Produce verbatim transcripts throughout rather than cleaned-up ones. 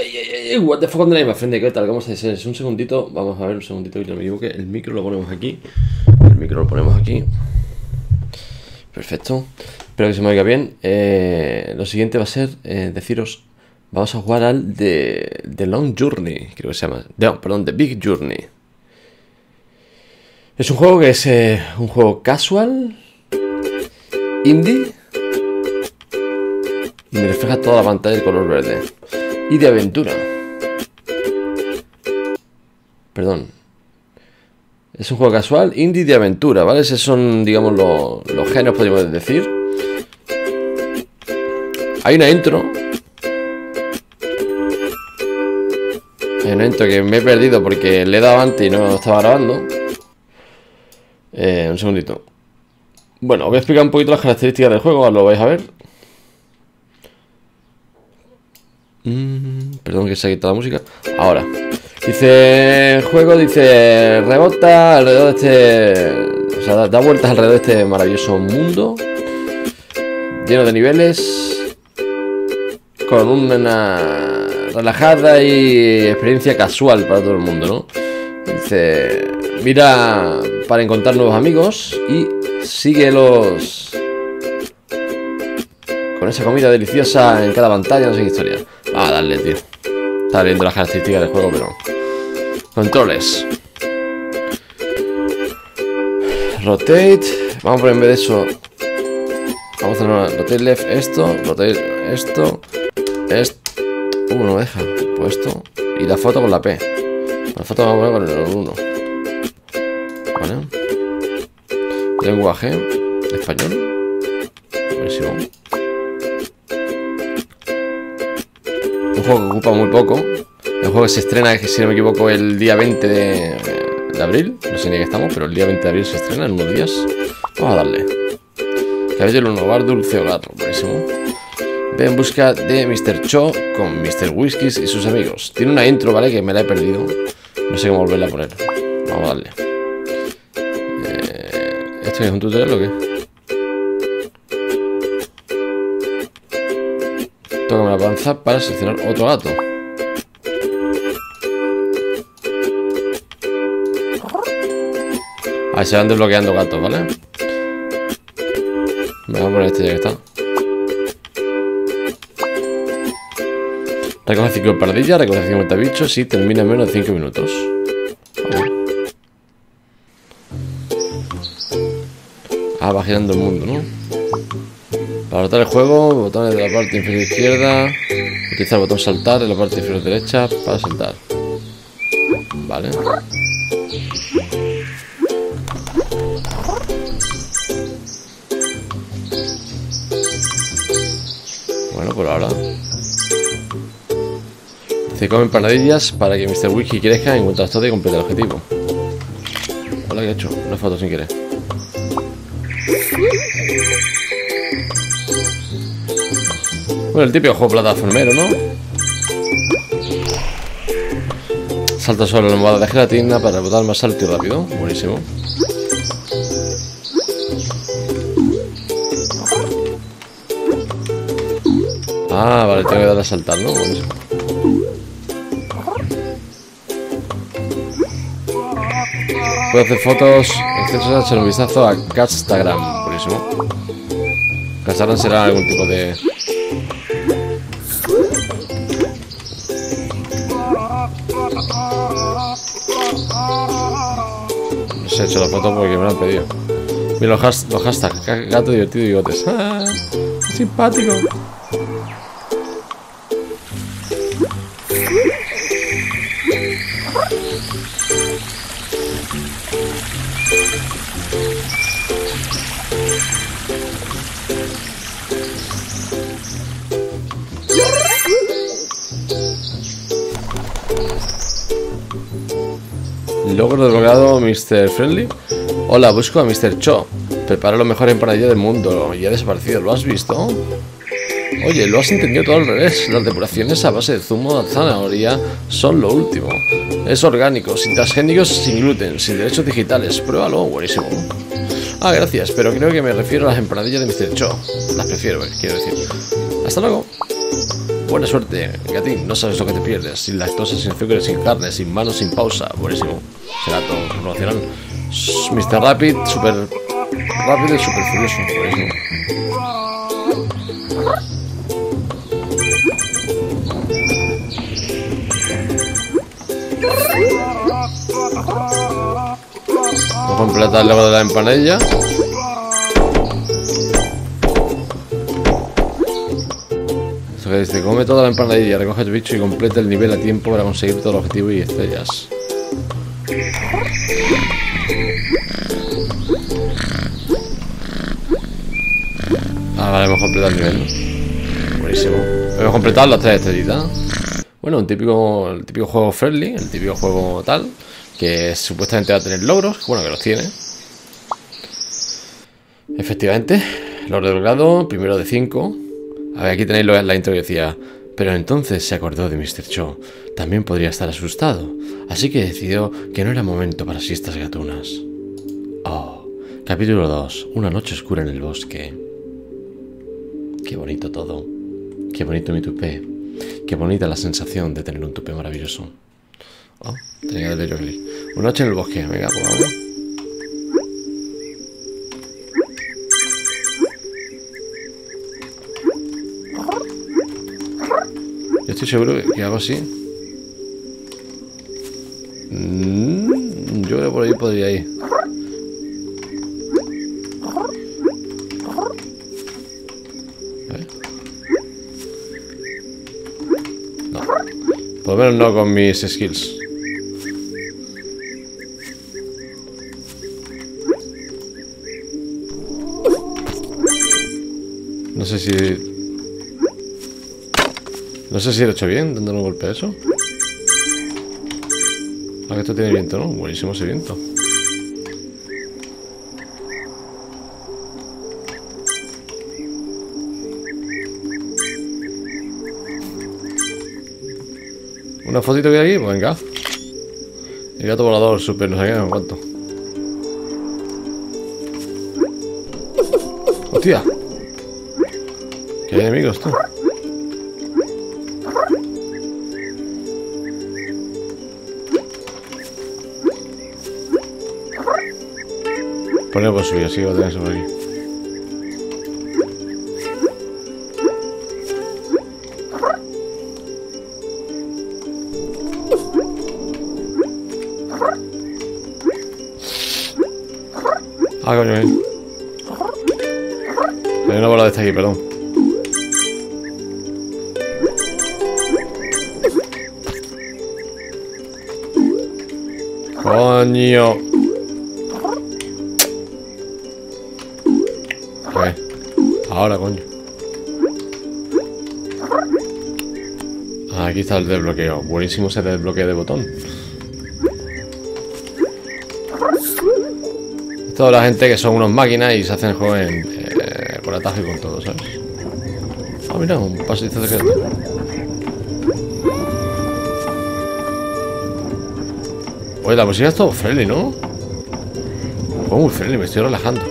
ay, ay, ay, ay, what the fuck on the name, friend. ¿Qué tal? ¿Cómo estáis? Un segundito, vamos a ver un segundito que no me equivoque. El micro lo ponemos aquí. El micro lo ponemos aquí. Perfecto. Espero que se me oiga bien. Eh, lo siguiente va a ser eh, deciros, vamos a jugar al de The Long Journey, creo que se llama. The, perdón, The Big Journey. Es un juego que es eh, un juego casual, indie, y me refleja toda la pantalla de color verde, y de aventura. Perdón. Es un juego casual, indie, de aventura, ¿vale? Esos son, digamos, los, los géneros, podríamos decir. Hay una intro. Hay una intro que me he perdido porque le he dado antes y no estaba grabando. Eh, un segundito. Bueno, os voy a explicar un poquito las características del juego, ahora lo vais a ver. Mm, perdón que se ha quitado la música. Ahora. Dice, el juego dice, rebota alrededor de este, o sea, da, da vueltas alrededor de este maravilloso mundo, lleno de niveles, con una relajada y experiencia casual para todo el mundo, ¿no? Dice, mira para encontrar nuevos amigos y síguelos con esa comida deliciosa en cada pantalla, no sé qué historia. Ah, dale, tío. Estaba viendo las características del juego, pero... Controles. Rotate. Vamos a poner en vez de eso... Vamos a hacer una... Rotate left, esto. Rotate esto. Esto. Uh, no me deja. Pues esto. Y la foto con la P. La foto vamos a poner con el uno. Vale. Lenguaje. Español. A ver si vamos. Un juego que ocupa muy poco. El juego que se estrena, si no me equivoco, el día veinte de, de abril. No sé ni en qué estamos, pero el día veinte de abril se estrena, en unos días. Vamos a darle. Cabello en un hogar, dulce hogar. Buenísimo. Ve en busca de mister Cho con mister Whiskies y sus amigos. Tiene una intro, ¿vale? Que me la he perdido. No sé cómo volverla a poner. Vamos a darle. Eh, ¿Esto es un tutorial o qué? Tócame la panza para seleccionar otro gato. Ahí se van desbloqueando gatos, ¿vale? Me voy a poner este ya que está. Recoge cinco pardillas, recoge cincuenta bichos y termina en menos de cinco minutos. Ah, va girando el mundo, ¿no? Para rotar el juego, botones de la parte inferior izquierda. Utilizar el botón saltar en la parte inferior derecha para saltar. Vale. Bueno, por ahora. Se comen panadillas para que mister Wiki crezca, encuentra las todas y complete el objetivo. Hola, ¿qué he hecho? Una foto sin querer. Bueno, el típico juego plataformero, ¿no? Salta sobre la almohada de gelatina para botar más alto y rápido. Buenísimo. Ah, vale, tengo que darle a saltar, ¿no? Buenísimo. Puedo hacer fotos, etcétera, echar un vistazo a Castagram. Buenísimo. Castagram será algún tipo de... He hecho la foto porque me la han pedido. Mira los, has los hashtags, gato divertido y bigotes. ¡Ah! Simpático. Logro desbloqueado, mister Friendly. Hola, busco a mister Cho. Prepara lo mejor empanadilla del mundo. Ya ha desaparecido, ¿lo has visto? Oye, lo has entendido todo al revés. Las depuraciones a base de zumo de zanahoria son lo último. Es orgánico, sin transgénicos, sin gluten, sin derechos digitales. Pruébalo, buenísimo. Ah, gracias, pero creo que me refiero a las empanadillas de mister Cho. Las prefiero, eh, quiero decir. Hasta luego. Buena suerte, Gatín. No sabes lo que te pierdes. Sin lactosa, sin azúcar, sin carne, sin manos, sin pausa. Buenísimo. Será todo promocional. mister Rapid, super rápido y super furioso. Buenísimo. Vamos a completar el lado de la empanilla. Dice, come toda la empanadilla, recoge el bicho y completa el nivel a tiempo para conseguir todo el objetivo y estrellas. Ah, vale, hemos completado el nivel. Buenísimo. Hemos completado las tres estrellitas. Bueno, un típico, el típico juego friendly, el típico juego tal, que supuestamente va a tener logros, bueno, que los tiene. Efectivamente, logro del grado, primero de cinco. A ver, aquí tenéis la intro que decía. Pero entonces se acordó de mister Cho. También podría estar asustado. Así que decidió que no era momento para siestas gatunas. Oh, capítulo dos. Una noche oscura en el bosque. Qué bonito todo. Qué bonito mi tupé. Qué bonita la sensación de tener un tupé maravilloso. Oh, tenía que leerlo. Una noche en el bosque. Venga, pues vamos. Estoy seguro que hago así. Mm, yo creo que por ahí podría ir. ¿Vale? No. Por lo menos no con mis skills. No sé si... No sé si lo he hecho bien, dándole un golpe a eso. Ah, que esto tiene viento, ¿no? Buenísimo ese viento. ¿Una fotito que hay aquí? Pues venga. El gato volador, super, no sé qué, no cuánto. ¡Hostia! ¡Qué enemigos, tú! Poner por subir, así que va a tener eso por aquí. Ah, coño, ahí. Hay una bola de esta aquí, perdón. Coño. Ahora, coño. Aquí está el desbloqueo. Buenísimo ese desbloqueo de botón. Toda la gente que son unos máquinas y se hacen el juego en, eh, por atajo y con todo, ¿sabes? Ah, oh, mira, un pasito de gente. Oye, la música es todo friendly, ¿no? Juego muy friendly, me estoy relajando.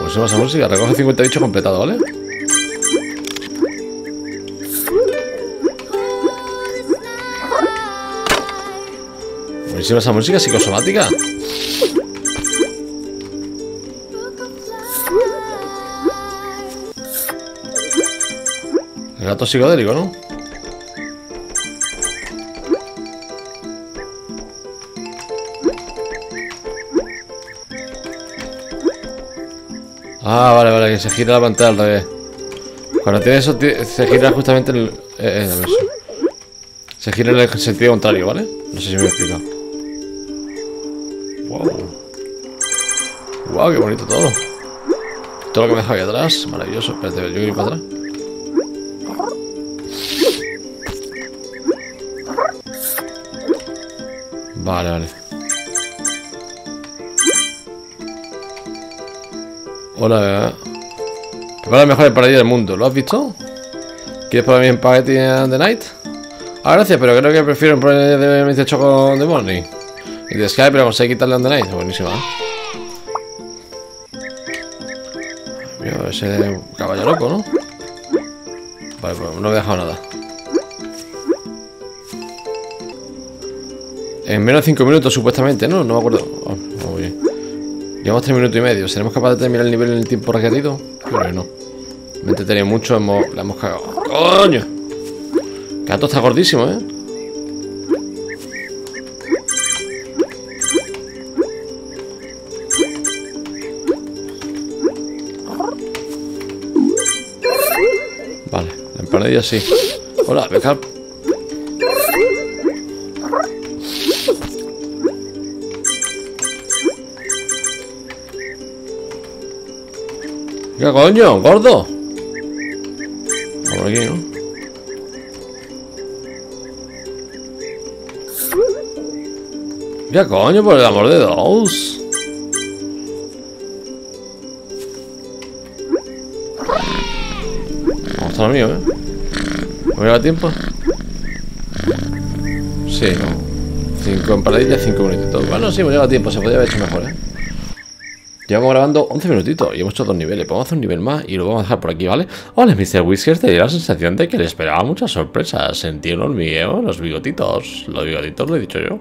Pues más a música, recoge cincuenta bichos completados, ¿vale? Buenísima esa música psicosomática. El gato psicodélico, ¿no? Ah, vale, vale, que se gira la pantalla al revés. Cuando tiene eso, se gira justamente en el... Eh, eh, se gira en el sentido contrario, ¿vale? No sé si me he explicado. Wow. Wow, qué bonito todo. Todo lo que me deja aquí atrás, maravilloso. Espérate, yo quiero ir para atrás. Vale, vale. Hola, prepara el mejor empanadilla del mundo, ¿lo has visto? ¿Quieres probar mi espagueti and the night? Ah, gracias, pero creo que prefiero poner de mister Choco de morning. Y de Sky, pero conseguí quitarle and the night, buenísima, ¿eh? Yo, ese es un caballo loco, ¿no? Vale, pues no he dejado nada. En menos de cinco minutos, supuestamente, ¿no? No me acuerdo. Oh, oh, bien. Llevamos tres minutos y medio. ¿Seremos capaces de terminar el nivel en el tiempo requerido? Creo que no. Me he entretenido mucho, hemos, la hemos cagado. ¡Coño! Gato está gordísimo, ¿eh? Vale, la empanadilla sí. Hola, pescado. ¿Qué coño? ¿Gordo? Por aquí, ¿no? ¿Qué coño? Por el amor de Dios. Vamos a lo mío, ¿eh? ¿Me da tiempo? Sí, no. Cinco empanadillas, cinco minutitos. Bueno, sí, me lleva tiempo. Se podría haber hecho mejor, ¿eh? Llevamos grabando once minutitos y hemos hecho dos niveles. Podemos hacer un nivel más y lo vamos a dejar por aquí, ¿vale? Hola, míster Whiskers, te dio la sensación de que le esperaba muchas sorpresas. Sentí un hormigueo en los bigotitos. Los bigotitos lo he dicho yo.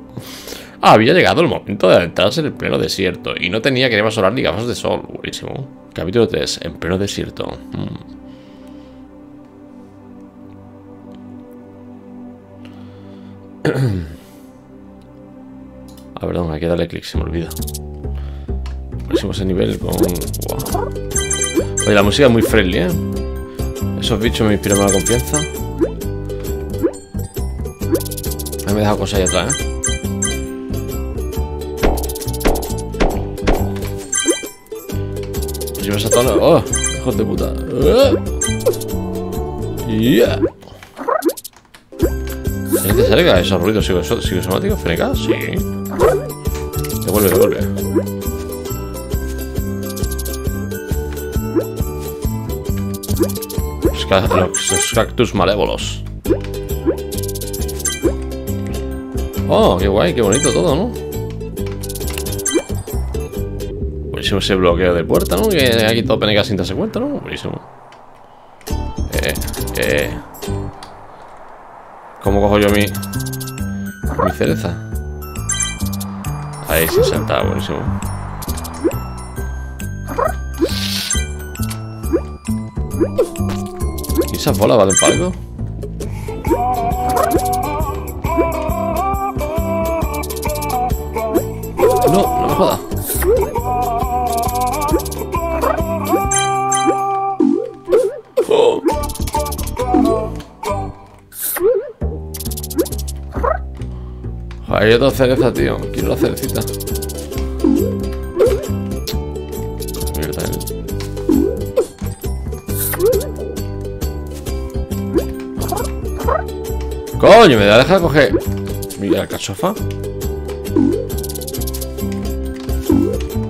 Había llegado el momento de adentrarse en el pleno desierto y no tenía crema solar ni gafas de sol. Buenísimo. Capítulo tres. En pleno desierto. Mm. Ah, perdón, hay que darle clic, se me olvida. Hicimos el nivel con... Wow. Oye, la música es muy friendly, ¿eh? Esos bichos me inspiran más la confianza. Ahí me he dejado cosas ahí atrás, ¿eh? Pues yo me he saltado... ¡Oh! ¡Hijos de puta! ¡Yeah! ¿Es que salga esos ruidos psicosomáticos, Freneca? Sí. Devuelve, devuelve. Los cactus malévolos. Oh, qué guay, qué bonito todo, ¿no? Buenísimo ese bloqueo de puerta, ¿no? Que ha quitado Penega sin darse cuenta, ¿no? Buenísimo. Eh, eh. ¿Cómo cojo yo mi... mi cereza? Ahí se sentaba, buenísimo. ¿Esas bolas valen para algo? No, no me jodas. Oh. Hay otra cereza, tío. Quiero la cerecita. Coño, me da deja de coger. Mira la alcachofa.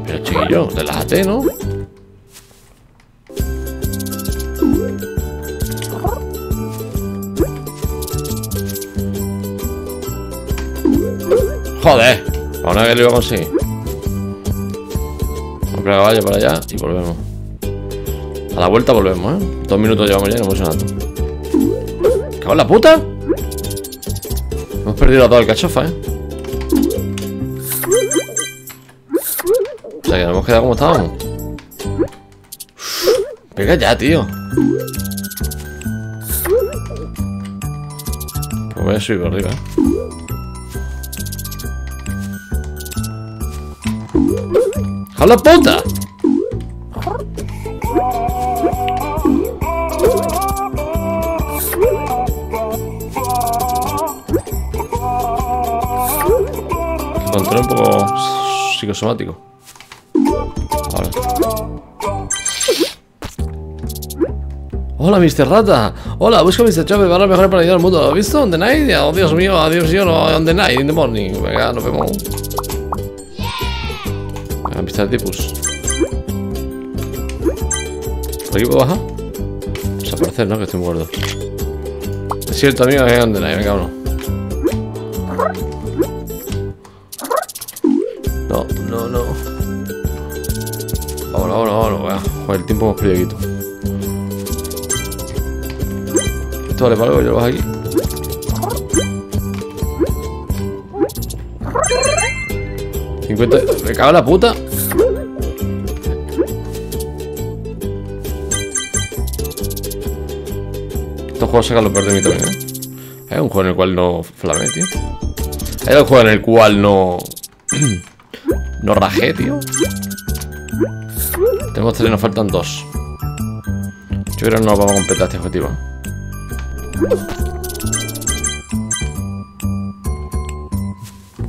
Pero chiquillo, relájate, ¿no? Joder, ahora que lo iba a conseguir. Vamos a caballo para allá y volvemos. A la vuelta volvemos, ¿eh? Dos minutos llevamos ya y no hemos hecho nada. ¿Me cago en la puta? Hemos perdido a toda la cachofa, ¿eh? O sea, que nos hemos quedado como estábamos. Venga ya, tío. Pues voy a subir por arriba, ¿eh? ¡A la puta! Un poco psicosomático. Vale. Hola, míster Rata. Hola, busco a míster Chopper para la mejor planilla del mundo. ¿Lo has visto? ¿On the night? Oh, Dios mío, adiós, yo no. ¿On the night? ¿In the morning? Venga, nos vemos. Venga, míster Tipus. ¿Por aquí puedo bajar? Desaparecer, ¿no? Que estoy muerto. Es cierto, amigo, que es on the night. Venga, uno. No, no, no. Vámonos, vámonos, vámonos. Joder, el tiempo hemos perdido aquí. Esto vale para algo, ya lo vas aquí. cincuenta. Me cago en la puta. Estos juegos sacan lo peor de mí también, ¿eh? Es un juego en el cual no flamé, tío. Es un juego en el cual no... no rajé, tío. Tenemos tres, nos faltan dos. Yo creo que no vamos a completar este objetivo.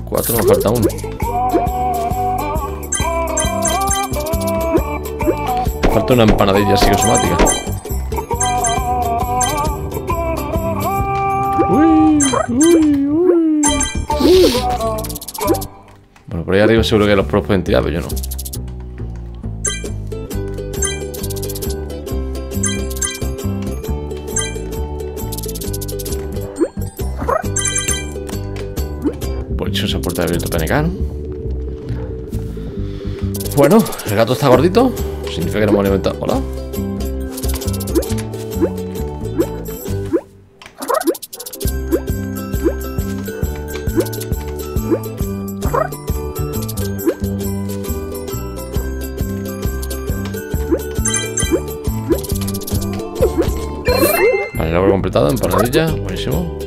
Cuatro, nos falta uno. Nos falta una empanadilla psicosomática. Uy, uy, uy, uy. Bueno, por ahí arriba seguro que los pros pueden tirar, pero yo no. Esa puerta de abierto P N K, ¿no? Bueno, el gato está gordito. Significa que no hemos alimentado. Hola. Vale, la hora completada, empanadilla. Buenísimo.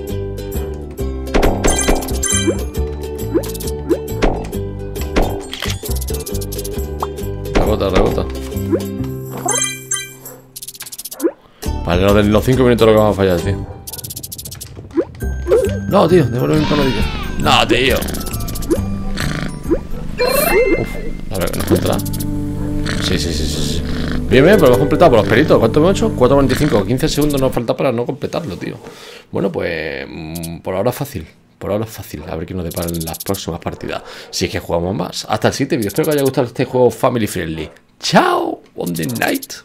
Rebota. Vale, lo de los cinco minutos lo que vamos a fallar, tío. No, tío, devuelve mi panadilla. No, tío. Uf, a ver, nos faltará. Sí, sí, sí, sí. Bien, bien, pero lo hemos completado por los peritos. ¿Cuánto hemos hecho? cuatro cuarenta y cinco, quince segundos nos falta para no completarlo, tío. Bueno, pues por ahora es fácil. Por ahora es fácil, a ver qué nos deparan las próximas partidas. Si es que jugamos más. Hasta el siguiente vídeo. Espero que os haya gustado este juego family friendly. ¡Chao! On the night.